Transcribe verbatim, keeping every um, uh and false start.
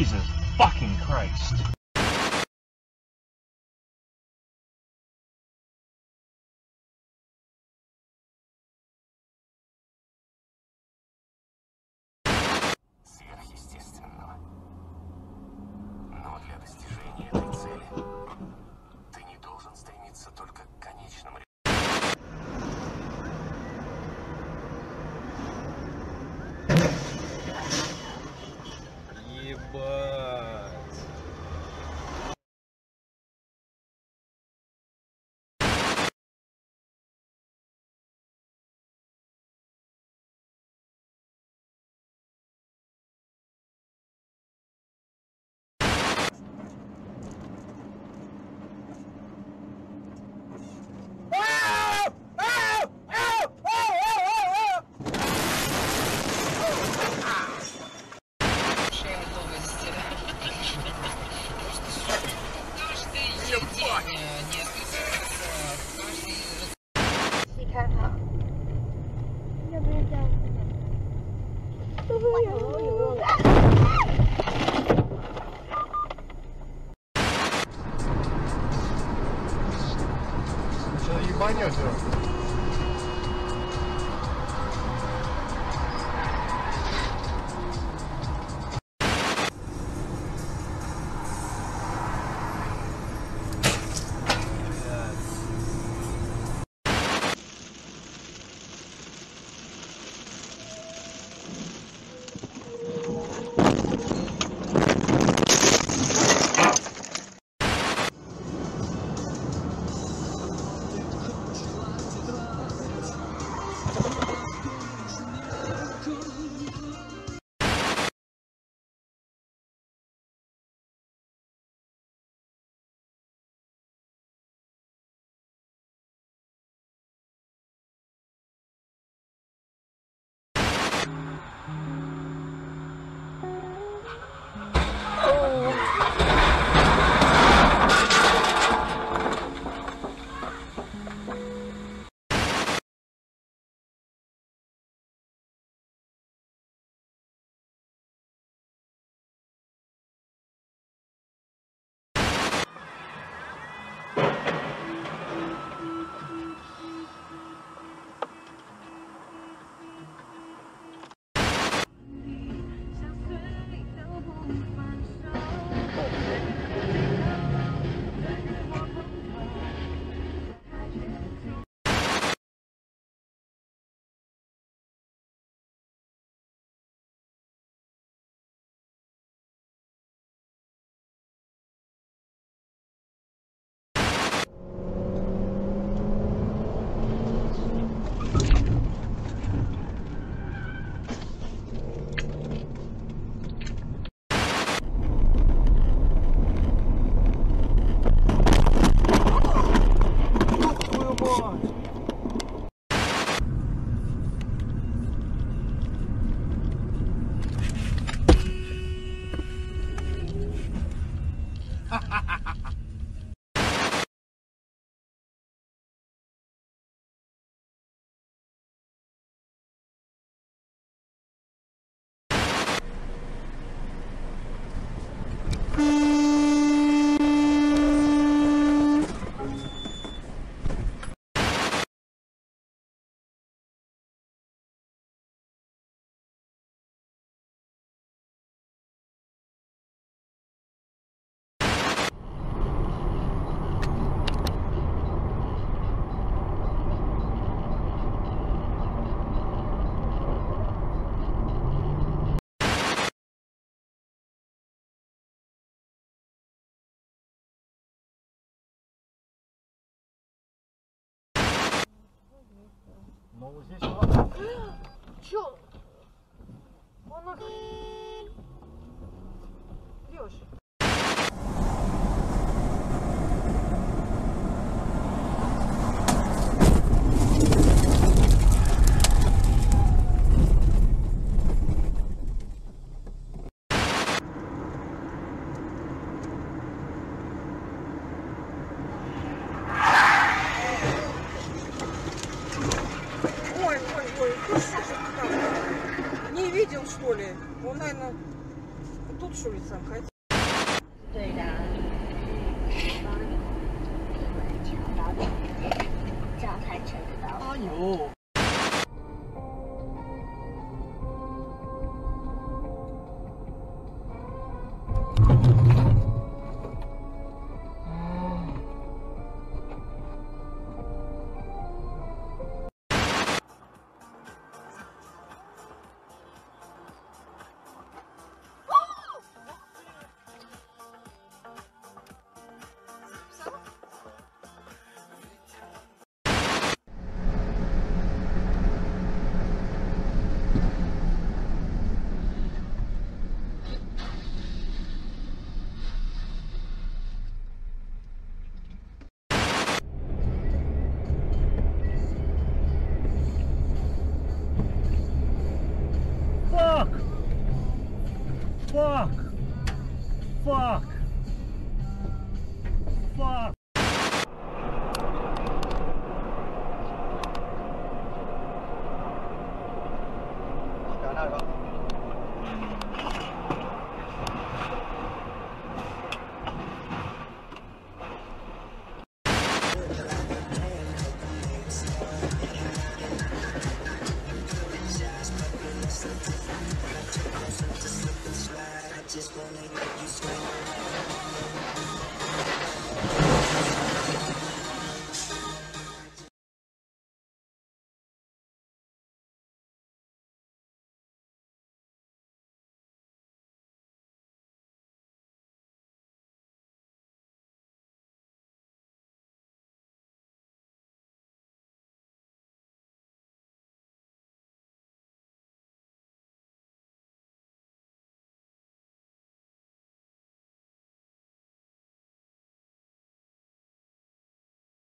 Jesus fucking Christ. Сверхъестественного. Но для достижения этой цели ты не должен стремиться только к конечному результату. Ебанёте. Ну вот здесь у вас... Чё? Он ох... Лёша. Не видел, что ли? Он, наверное, тут шуется, хотя...对的。这样才吃得到。哎呦！ Fuck! Fuck! Fuck! Just wanna make you smile.